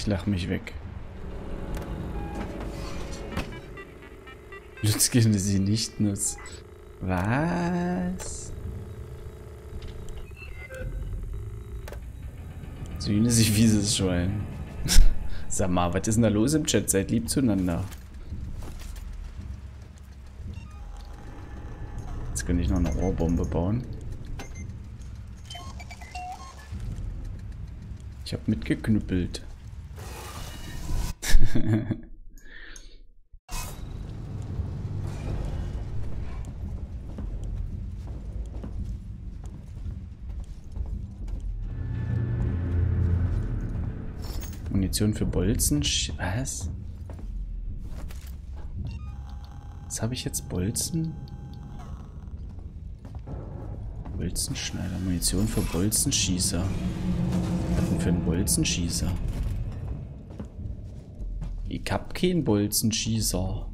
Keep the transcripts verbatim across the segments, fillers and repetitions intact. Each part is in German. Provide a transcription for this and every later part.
Ich lach mich weg. Lutz geben sie nicht nutzen. Was? Sühne sich fieses Schwein. Sag mal, was ist denn da los im Chat? Seid lieb zueinander. Jetzt könnte ich noch eine Rohrbombe bauen. Ich habe mitgeknüppelt. Munition für Bolzen? Was? Was habe ich jetzt? Bolzen? Bolzenschneider. Munition für Bolzenschießer. Was denn für einen Bolzenschießer? Ich hab keinen Bolzenschießer.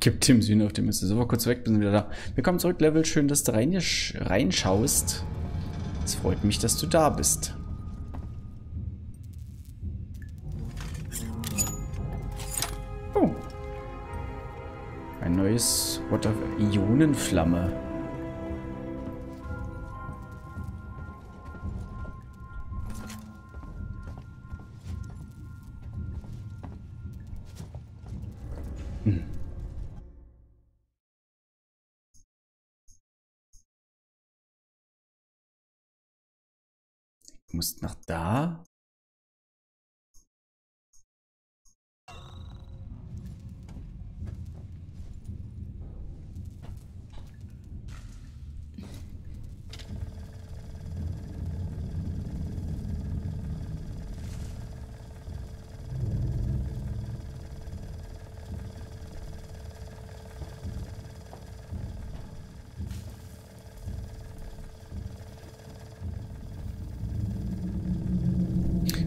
Gib dem Sühne auf die Mütze. So, war kurz weg, sind wieder da. Willkommen zurück, Level. Schön, dass du rein, reinschaust. Es freut mich, dass du da bist. Oh. Ein neues Water Ionenflamme. Hm. Muss nach da.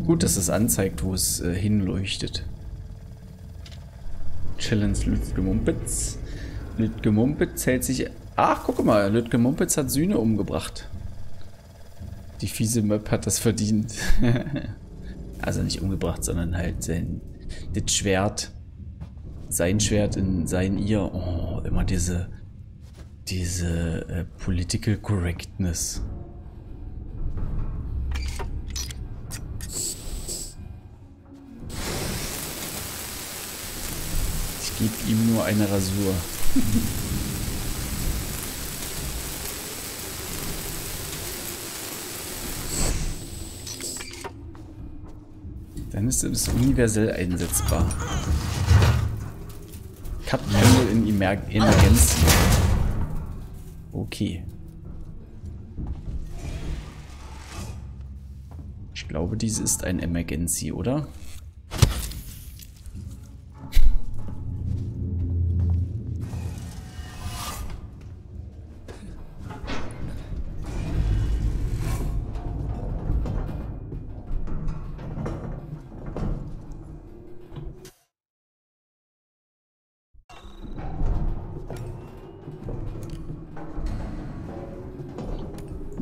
Gut, dass es anzeigt, wo es äh, hinleuchtet. Challenge Lütke Mumpitz. Lütke Mumpitz hält sich... Ach, guck mal, Lütke Mumpitz hat Sühne umgebracht. Die fiese Möp hat das verdient. Also nicht umgebracht, sondern halt sein... Das Schwert. Sein Schwert in sein ihr. Oh, immer diese... Diese äh, Political Correctness. Gib ihm nur eine Rasur. Dann ist es universell einsetzbar. Cup Handle in Emergency. Okay. Ich glaube, dies ist ein Emergency, oder?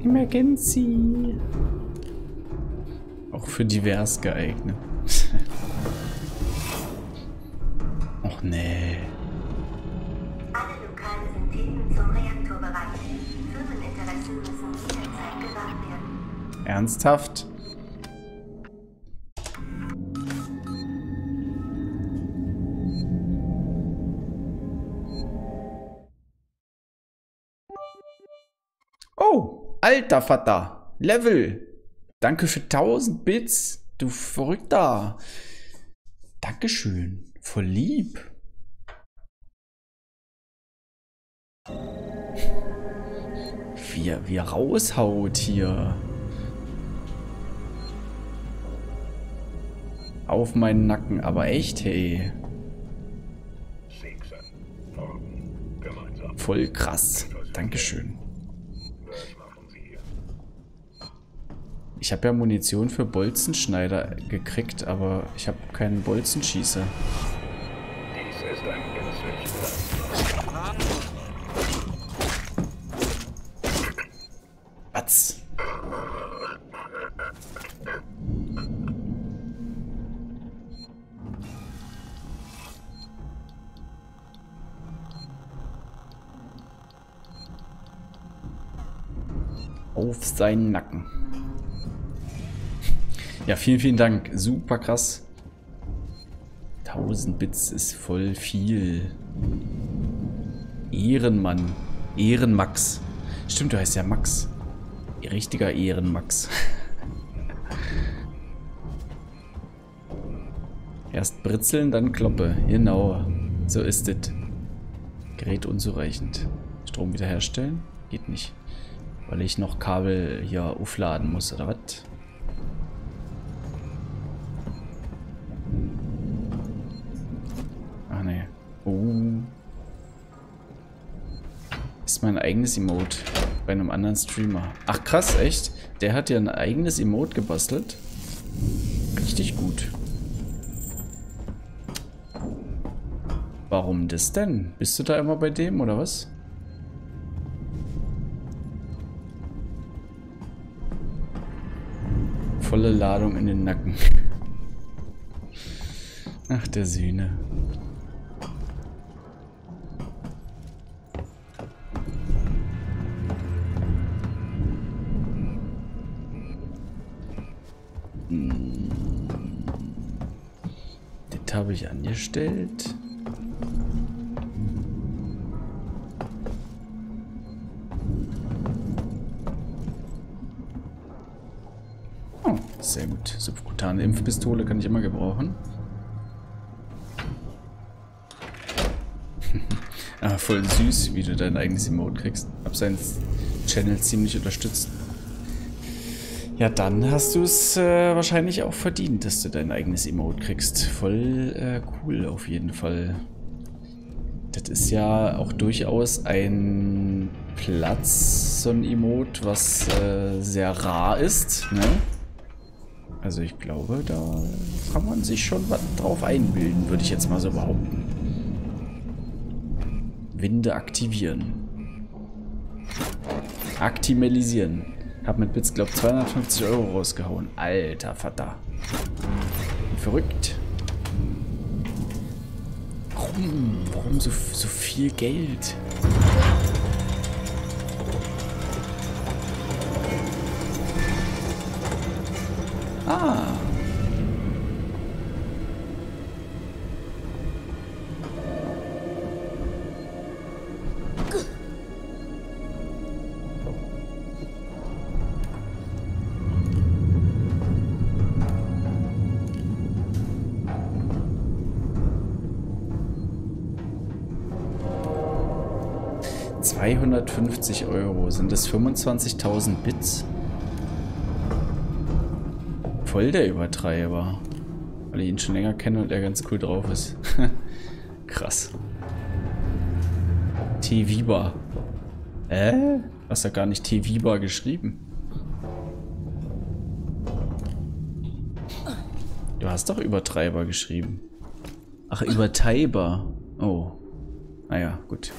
Emergency. Auch für divers geeignet. Och nee. Alle lokalen Syntheten zum Reaktorbereich. Firmeninteressen müssen jederzeit gewahrt werden. Ernsthaft? Alter Vater, Level. Danke für tausend Bits, du Verrückter. Dankeschön, voll lieb. Wie er raushaut hier. Auf meinen Nacken, aber echt, hey. Voll krass, dankeschön. Ich habe ja Munition für Bolzenschneider gekriegt, aber ich habe keinen Bolzenschießer. Dies ist ein auf seinen Nacken. Ja, vielen, vielen Dank. Super krass. tausend Bits ist voll viel. Ehrenmann. Ehrenmax. Stimmt, du heißt ja Max. Richtiger Ehrenmax. Erst britzeln, dann kloppe. Genau. So ist es. Gerät unzureichend. Strom wiederherstellen? Geht nicht. Weil ich noch Kabel hier aufladen muss, oder was? Ach ne. Oh. Ist mein eigenes Emote. Bei einem anderen Streamer. Ach krass, echt? Der hat ja ein eigenes Emote gebastelt. Richtig gut. Warum das denn? Bist du da immer bei dem, oder was? Volle Ladung in den Nacken. Ach, der Sühne. Hm. Das habe ich angestellt. Sehr gut. Subkutane Impfpistole kann ich immer gebrauchen. Ah, voll süß, wie du dein eigenes Emote kriegst. Hab seinen Channel ziemlich unterstützt. Ja, dann hast du es äh, wahrscheinlich auch verdient, dass du dein eigenes Emote kriegst. Voll äh, cool auf jeden Fall. Das ist ja auch durchaus ein Platz, so ein Emote, was äh, sehr rar ist, ne? Also ich glaube, da kann man sich schon was drauf einbilden, würde ich jetzt mal so behaupten. Winde aktivieren. Aktimalisieren. Hab mit Bits, glaube ich, zweihundertfünfzig Euro rausgehauen. Alter Vater. Verrückt. Warum? Warum so, so viel Geld? Ah. zweihundertfünfzig Euro. Sind das fünfundzwanzigtausend Bits? Voll der Übertreiber. Weil ich ihn schon länger kenne und er ganz cool drauf ist. Krass. T-Viber. Äh? Hast ja gar nicht T-Viber geschrieben. Du hast doch Übertreiber geschrieben. Ach, Übertreiber. Oh. Naja, gut.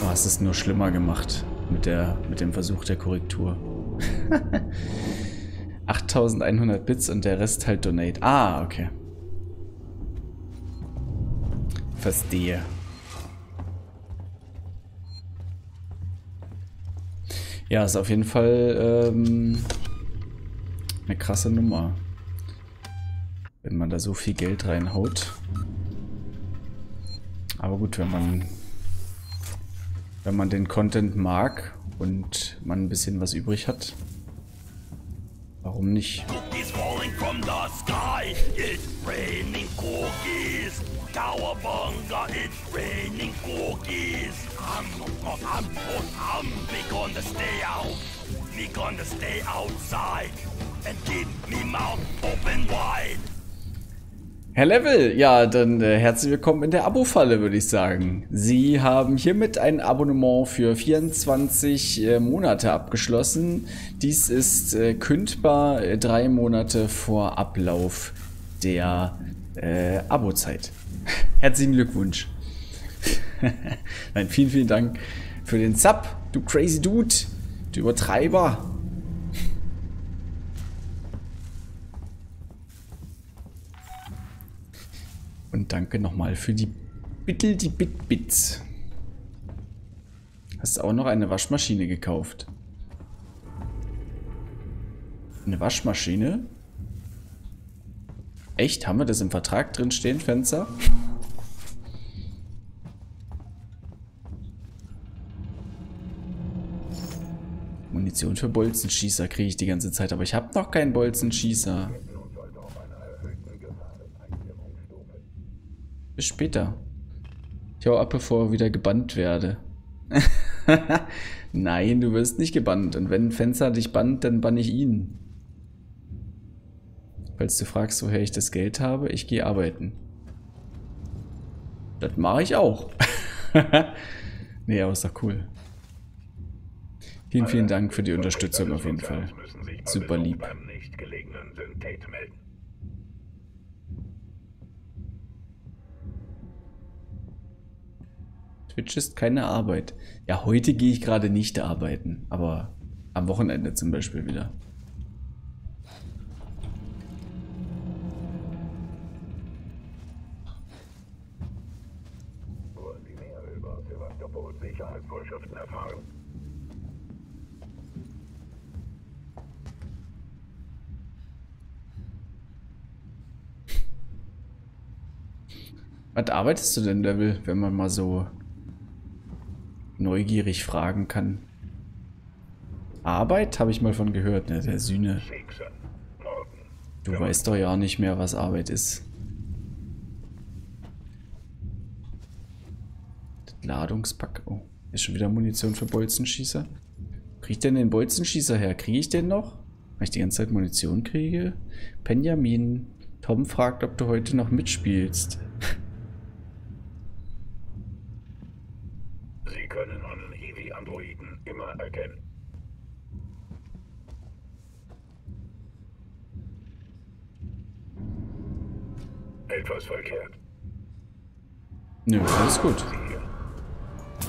Du hast es nur schlimmer gemacht. Mit, der, mit dem Versuch der Korrektur. achttausendeinhundert Bits und der Rest halt Donate. Ah, okay. Verstehe. Ja, ist auf jeden Fall ähm, eine krasse Nummer. Wenn man da so viel Geld reinhaut. Aber gut, wenn man, wenn man den Content mag und man ein bisschen was übrig hat. Warum nicht? Cookies falling from the sky. It's raining cookies. Cowabunga, it's raining cookies. I'm not, I'm not, I'm not gonna stay out. Me gonna stay outside and keep me mouth open wide. Herr Level, ja, dann äh, herzlich willkommen in der Abo-Falle, würde ich sagen. Sie haben hiermit ein Abonnement für vierundzwanzig äh, Monate abgeschlossen. Dies ist äh, kündbar äh, drei Monate vor Ablauf der äh, Abozeit. Herzlichen Glückwunsch. Nein, vielen, vielen Dank für den Sub, du crazy Dude, du Übertreiber. Und danke nochmal für die Bittel, die Bit-Bits. Hast du auch noch eine Waschmaschine gekauft? Eine Waschmaschine? Echt? Haben wir das im Vertrag drin stehen, Fenster? Munition für Bolzenschießer kriege ich die ganze Zeit, aber ich habe noch keinen Bolzenschießer. Bis später. Ich hau ab, bevor ich wieder gebannt werde. Nein, du wirst nicht gebannt. Und wenn ein Fenster dich bannt, dann bann ich ihn. Falls du fragst, woher ich das Geld habe, ich gehe arbeiten. Das mache ich auch. Nee, aber ist doch cool. Vielen, vielen Dank für die Unterstützung auf jeden Fall. Super lieb. Twitch ist keine Arbeit. Ja, heute gehe ich gerade nicht arbeiten, aber am Wochenende zum Beispiel wieder. Wollen Sie mehr über Sebastopols Sicherheitsvorschriften erfahren? Was arbeitest du denn, Level, wenn man mal so neugierig fragen kann? Arbeit habe ich mal von gehört, ne, der Sühne. Du weißt doch ja nicht mehr, was Arbeit ist. Das Ladungspack. Oh, ist schon wieder Munition für Bolzenschießer. Krieg ich denn den Bolzenschießer her? Kriege ich den noch? Weil ich die ganze Zeit Munition kriege? Benjamin, Tom fragt, ob du heute noch mitspielst. Können an Evi-Androiden immer erkennen. Etwas verkehrt. Nö, ja, alles gut.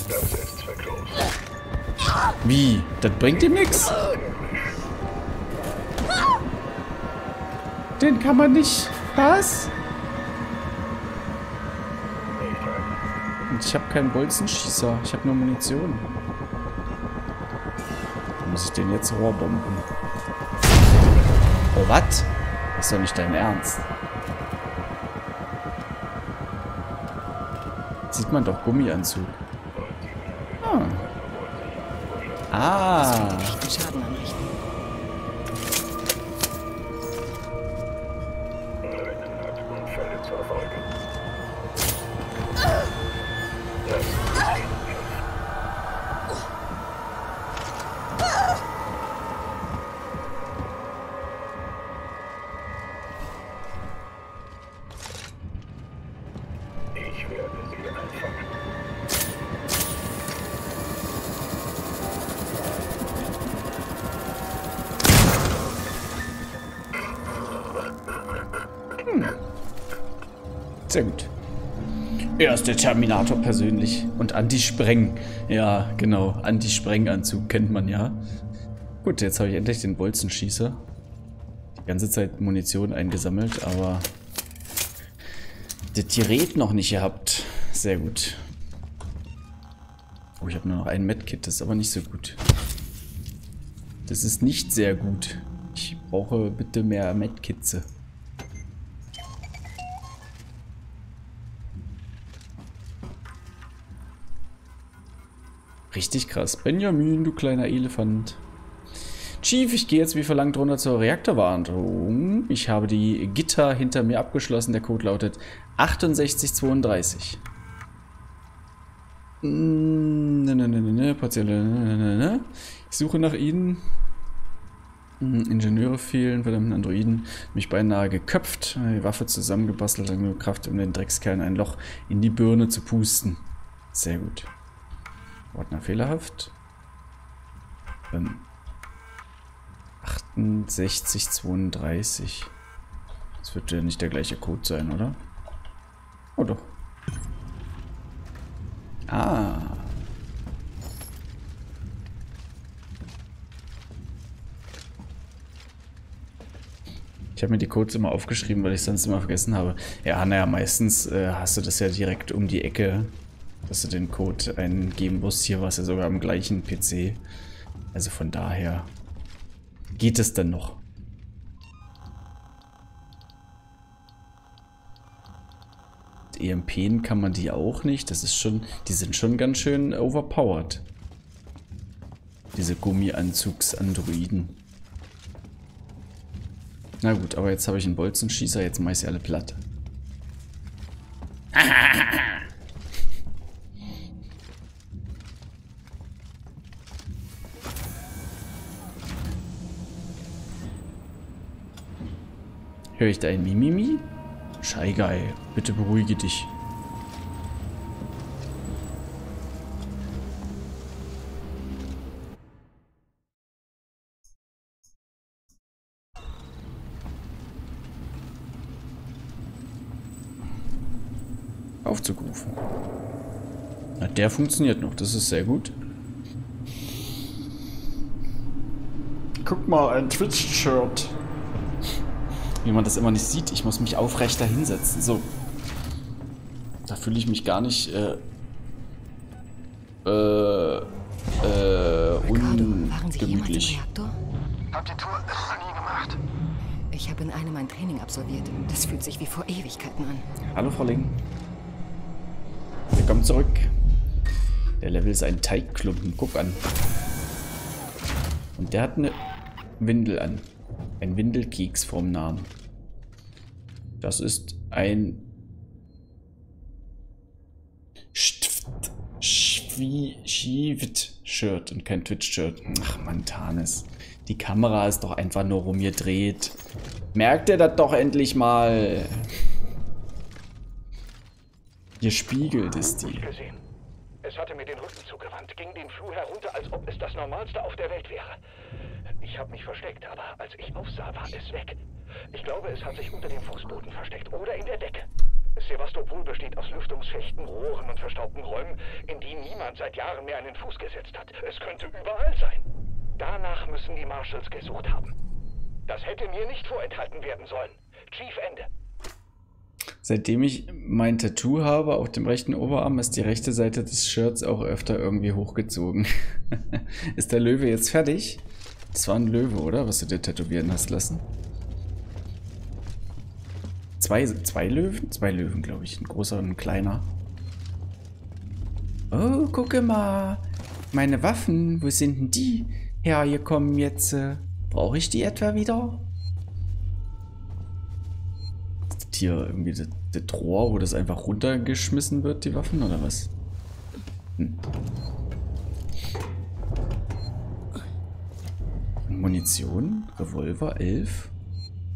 Das ist verklost. Wie? Das bringt ihm nichts? Den kann man nicht... Was? Ich habe keinen Bolzenschießer, ich habe nur Munition. Dann muss ich den jetzt rohrbomben. Oh, was? Das ist doch nicht dein Ernst. Jetzt sieht man doch Gummianzug. Ah. Ah. Sehr gut. Er ist der Terminator persönlich. Und Anti-Spreng. Ja, genau. Anti-Spreng-Anzug kennt man ja. Gut, jetzt habe ich endlich den Bolzenschießer. Die ganze Zeit Munition eingesammelt, aber das Gerät noch nicht gehabt. Sehr gut. Oh, ich habe nur noch ein Medkit. Das ist aber nicht so gut. Das ist nicht sehr gut. Ich brauche bitte mehr Medkitze. Richtig krass. Benjamin, du kleiner Elefant. Chief, ich gehe jetzt wie verlangt runter zur Reaktorwartung. Ich habe die Gitter hinter mir abgeschlossen. Der Code lautet achtundsechzig zweiunddreißig. Ich suche nach ihnen. Ingenieure fehlen, verdammten Androiden. Mich beinahe geköpft. Die Waffe zusammengebastelt, dann nur Kraft, um den Dreckskern ein Loch in die Birne zu pusten. Sehr gut. Ordner fehlerhaft. Ähm, achtundsechzig zweiunddreißig. Das wird ja nicht der gleiche Code sein, oder? Oh doch. Ah. Ich habe mir die Codes immer aufgeschrieben, weil ich sonst immer vergessen habe. Ja, naja, meistens äh, hast du das ja direkt um die Ecke, dass du den Code eingeben musst. Hier war es ja sogar am gleichen P C. Also von daher geht es dann noch. E M P'en kann man die auch nicht. Das ist schon, die sind schon ganz schön overpowered. Diese Gummianzugs-Androiden. Na gut, aber jetzt habe ich einen Bolzenschießer, jetzt mache ich sie alle platt. Höre ich da ein Mimimi? Scheigeil, bitte beruhige dich. Aufzurufen. Na, der funktioniert noch, das ist sehr gut. Guck mal, ein Twitch-Shirt. Wie man das immer nicht sieht, ich muss mich aufrechter hinsetzen. So. Da fühle ich mich gar nicht äh, äh, äh, ungemütlich. Habt ihr Tour nie gemacht? Ich habe in einem ein Training absolviert. Das fühlt sich wie vor Ewigkeiten an. Hallo Frau Ling. Willkommen zurück. Der Level ist ein Teigklumpen. Guck an. Und der hat eine Windel an. Ein Windelkeks vorm Namen. Das ist ein Shift-Shirt und kein Twitch-Shirt. Ach, Mantanes. Die Kamera ist doch einfach nur rumgedreht. Merkt ihr das doch endlich mal? Gespiegelt ist die. Es hatte mir den Rücken zugewandt, ging den Flur herunter, als ob es das Normalste auf der Welt wäre. Ich habe mich versteckt, aber als ich aufsah, war es weg. Ich glaube, es hat sich unter dem Fußboden versteckt oder in der Decke. Sevastopol besteht aus lüftungsfechten Rohren und verstaubten Räumen, in die niemand seit Jahren mehr einen Fuß gesetzt hat. Es könnte überall sein. Danach müssen die Marshals gesucht haben. Das hätte mir nicht vorenthalten werden sollen. Chief, Ende. Seitdem ich mein Tattoo habe, auf dem rechten Oberarm, ist die rechte Seite des Shirts auch öfter irgendwie hochgezogen. Ist der Löwe jetzt fertig? Das war ein Löwe, oder? Was du dir tätowieren hast lassen. Zwei, zwei Löwen? Zwei Löwen, glaube ich. Ein großer und ein kleiner. Oh, gucke mal. Meine Waffen, wo sind denn die hergekommen jetzt? Brauche ich die etwa wieder? Hier irgendwie das, das Rohr, wo das einfach runtergeschmissen wird, die Waffen, oder was? Hm. Munition, Revolver elf,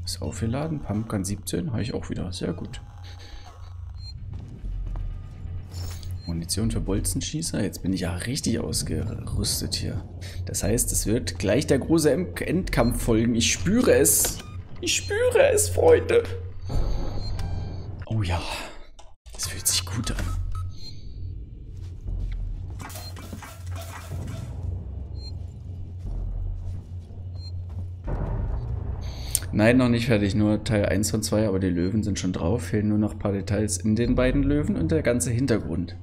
ist aufgeladen, Pumpgun siebzehn, habe ich auch wieder, sehr gut. Munition für Bolzenschießer, jetzt bin ich ja richtig ausgerüstet hier. Das heißt, es wird gleich der große Endkampf folgen, ich spüre es, ich spüre es, Freunde. Oh ja, das fühlt sich gut an. Nein, noch nicht fertig, nur Teil eins von zwei, aber die Löwen sind schon drauf, fehlen nur noch ein paar Details in den beiden Löwen und der ganze Hintergrund.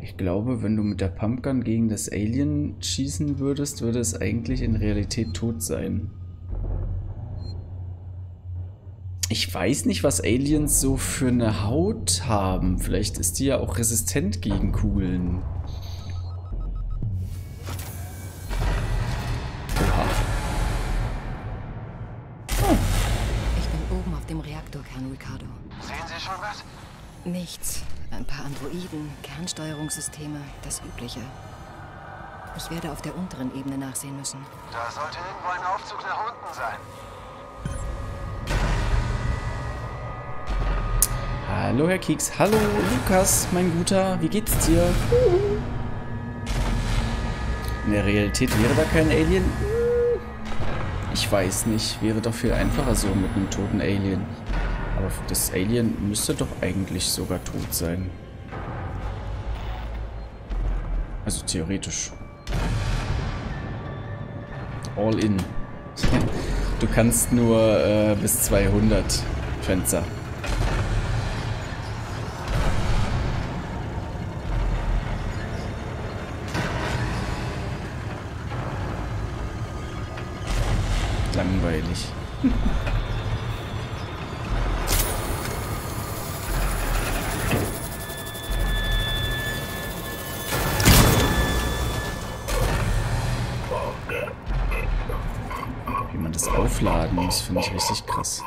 Ich glaube, wenn du mit der Pumpgun gegen das Alien schießen würdest, würde es eigentlich in Realität tot sein. Ich weiß nicht, was Aliens so für eine Haut haben. Vielleicht ist die ja auch resistent gegen Kugeln. Oha. Oh. Ich bin oben auf dem Reaktorkern, Ricardo. Sehen Sie schon was? Nichts. Ein paar Androiden, Kernsteuerungssysteme, das Übliche. Ich werde auf der unteren Ebene nachsehen müssen. Da sollte irgendwo ein Aufzug nach unten sein. Hallo Herr Keks, hallo Lukas, mein Guter, wie geht's dir? In der Realität wäre da kein Alien? Ich weiß nicht, wäre doch viel einfacher so mit einem toten Alien. Aber das Alien müsste doch eigentlich sogar tot sein. Also theoretisch. All in. Du kannst nur äh, bis zweihundert Fenster. Langweilig. Minis, finde ich richtig krass.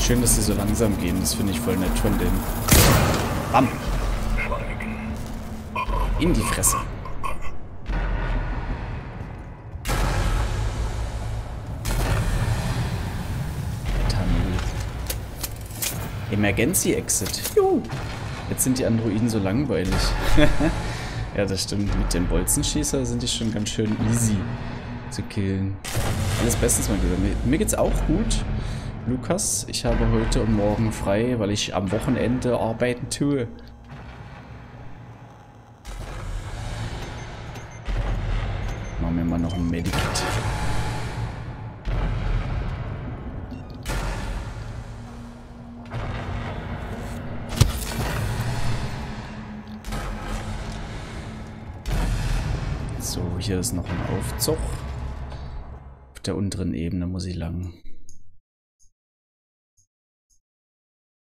Schön, dass sie so langsam gehen. Das finde ich voll nett von denen. Bam! In die Fresse. Emergency Exit. Juhu. Jetzt sind die Androiden so langweilig. Ja, das stimmt. Mit dem Bolzenschießer sind die schon ganz schön easy zu killen. Alles bestens, mein Lieber. Mir geht's auch gut. Lukas, ich habe heute und morgen frei, weil ich am Wochenende arbeiten tue. Machen wir mal noch ein Medikit. So, hier ist noch ein Aufzug. Auf der unteren Ebene muss ich lang.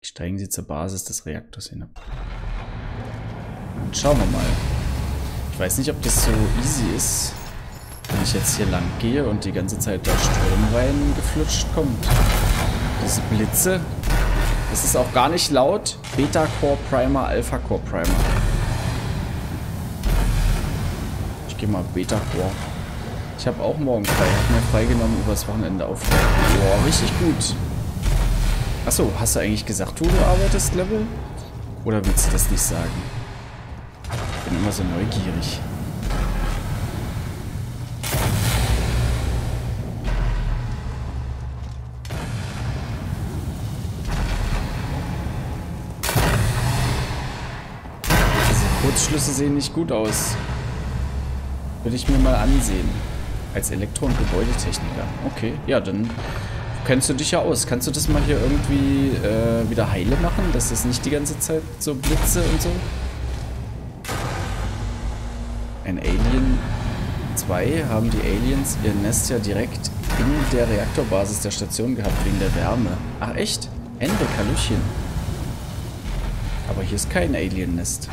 Steigen Sie zur Basis des Reaktors hinab. Dann schauen wir mal. Ich weiß nicht, ob das so easy ist, wenn ich jetzt hier lang gehe und die ganze Zeit der Strom reingeflutscht kommt. Diese Blitze. Das ist auch gar nicht laut. Beta-Core-Primer, Alpha-Core-Primer. Ich gehe mal Beta-Core. Ich habe auch morgen frei. Ich habe mir freigenommen übers Wochenende auf. Boah, richtig gut. Achso, hast du eigentlich gesagt, wo du arbeitest, Level? Oder willst du das nicht sagen? Ich bin immer so neugierig. Diese Kurzschlüsse sehen nicht gut aus. Würde ich mir mal ansehen. Als Elektro- und Gebäudetechniker. Okay, ja, dann... Kennst du dich ja aus. Kannst du das mal hier irgendwie äh, wieder heile machen, dass das nicht die ganze Zeit so Blitze und so? Ein Alien zwei haben die Aliens ihr Nest ja direkt in der Reaktorbasis der Station gehabt, wegen der Wärme. Ach echt? Ende Kalüchen. Aber hier ist kein Alien-Nest.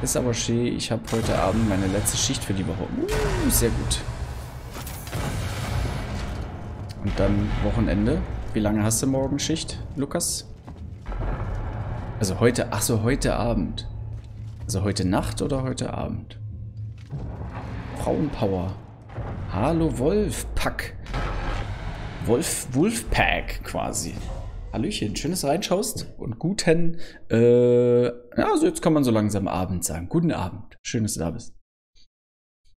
Ist aber schön. Ich habe heute Abend meine letzte Schicht für die Woche. Uh, sehr gut. Und dann Wochenende. Wie lange hast du morgen Schicht, Lukas? Also heute, ach so, heute Abend. Also heute Nacht oder heute Abend? Frauenpower. Hallo Wolfpack. Wolf, Wolfpack quasi. Hallöchen, schönes Reinschaust und guten, äh, also jetzt kann man so langsam Abend sagen. Guten Abend, schön, dass du da bist.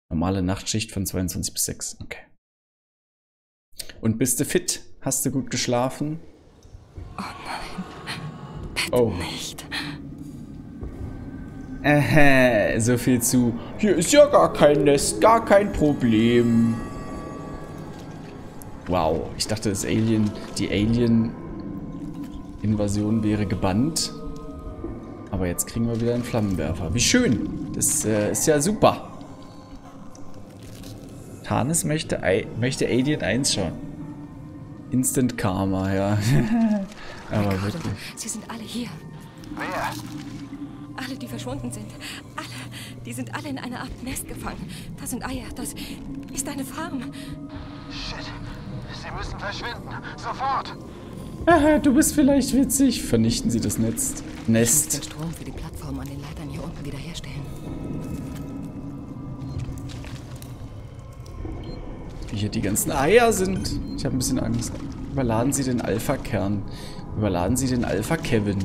Normale Nachtschicht von zweiundzwanzig bis sechs, okay. Und bist du fit? Hast du gut geschlafen? Oh nein. Bitte oh. Nicht. Äh, so viel zu. Hier ist ja gar kein Nest, gar kein Problem. Wow, ich dachte, das Alien, die Alien-Invasion wäre gebannt. Aber jetzt kriegen wir wieder einen Flammenwerfer. Wie schön. Das äh, ist ja super. Hannes möchte, möchte Alien eins schauen. Instant Karma, ja. Aber Ricardo, wirklich. Sie sind alle hier. Wer? Alle, die verschwunden sind. Alle. Die sind alle in einer Art Nest gefangen. Das sind Eier. Das ist eine Farm. Shit. Sie müssen verschwinden. Sofort. Aha, du bist vielleicht witzig. Vernichten Sie das Netz. Nest. Ich muss den Strom für die Plattform an den Leitern hier unten wiederherstellen. Wie hier die ganzen Eier sind. Ich habe ein bisschen Angst. Überladen Sie den Alpha-Kern. Überladen Sie den Alpha-Kevin.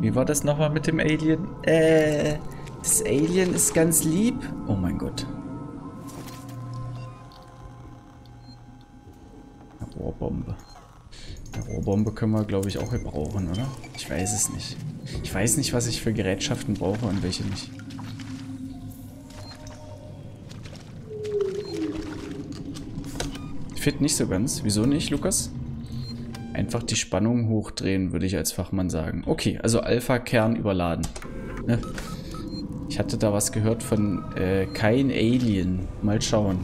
Wie war das nochmal mit dem Alien? Äh, das Alien ist ganz lieb. Oh mein Gott. Rohrbombe. Eine Rohrbombe können wir, glaube ich, auch gebrauchen, oder? Ich weiß es nicht. Ich weiß nicht, was ich für Gerätschaften brauche und welche nicht. Fit nicht so ganz. Wieso nicht, Lukas? Einfach die Spannung hochdrehen, würde ich als Fachmann sagen. Okay, also Alpha-Kern überladen. Ne? Ich hatte da was gehört von äh, kein Alien. Mal schauen.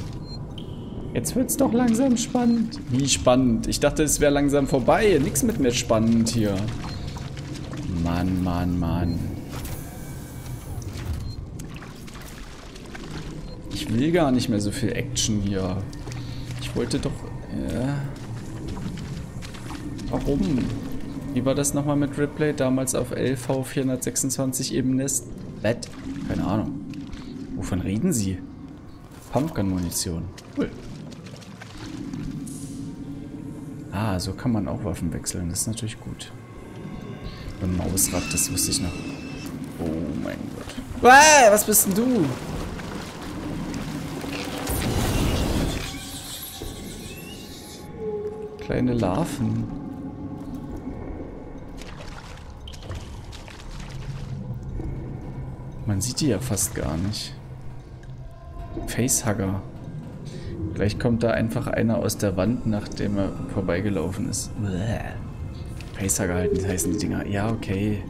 Jetzt wird's doch langsam spannend. Wie spannend? Ich dachte, es wäre langsam vorbei. Nix mit mir spannend hier. Mann, Mann, Mann. Ich will gar nicht mehr so viel Action hier. Ich wollte doch... Äh, warum? Wie war das nochmal mit Ripley? Damals auf L V vierhundertsechsundzwanzig eben ist. Bett? Keine Ahnung. Wovon reden Sie? Pumpgun-Munition. Cool. Ah, so kann man auch Waffen wechseln. Das ist natürlich gut. Beim Mausrad, das wusste ich noch. Oh mein Gott. Wow, was bist denn du? Kleine Larven. Man sieht die ja fast gar nicht. Facehugger. Gleich kommt da einfach einer aus der Wand, nachdem er vorbeigelaufen ist. Bleh. Facehugger halten heißen die Dinger. Ja, okay.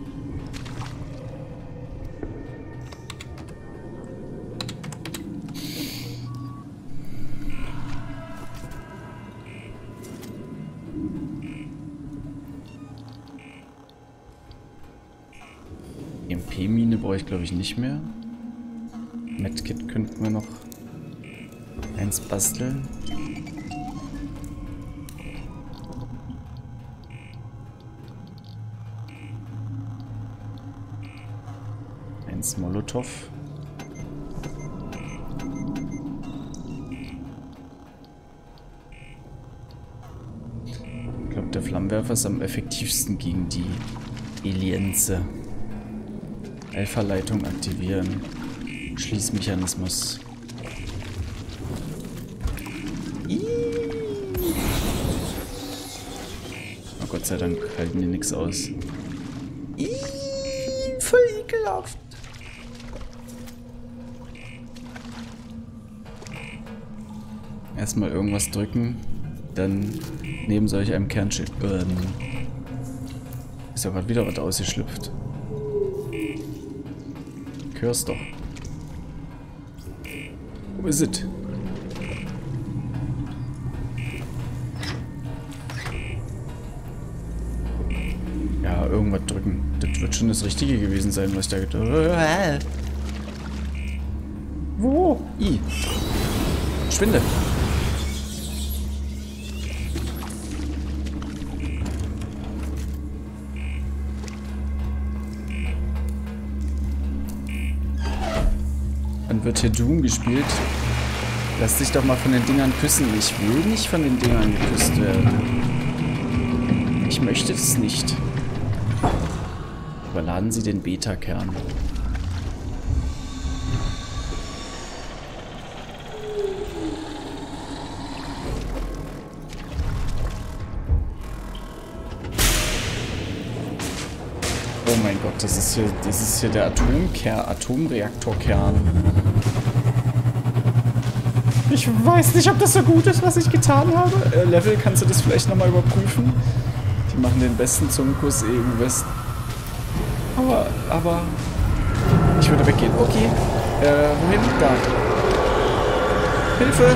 E M P-Mine brauche ich, glaube ich, nicht mehr. Medkit könnten wir noch eins basteln. Eins Molotow. Ich glaube, der Flammenwerfer ist am effektivsten gegen die Aliense. Alpha-Leitung aktivieren. Schließmechanismus. Oh, Gott sei Dank halten die nichts aus. Iii, voll ekelhaft. Erstmal irgendwas drücken, dann neben solch einem Kernschild. Ähm, ist ja gerade wieder was ausgeschlüpft. Hörst doch. Wo ist es? Ja, irgendwas drücken. Das wird schon das Richtige gewesen sein, was ich da gedacht habe. Wo? I. Spinde. Wird hier Doom gespielt. Lass dich doch mal von den Dingern küssen. Ich will nicht von den Dingern geküsst werden. Ich möchte es nicht. Überladen Sie den Beta-Kern. Oh mein Gott, das ist hier, das ist hier der Atomkern, Atomreaktorkern. Ich weiß nicht, ob das so gut ist, was ich getan habe. Äh, Level, kannst du das vielleicht nochmal überprüfen? Die machen den besten Zungenkuss eben West. Aber, aber... Ich würde weggehen. Okay. Äh, wohin? Da. Hilfe!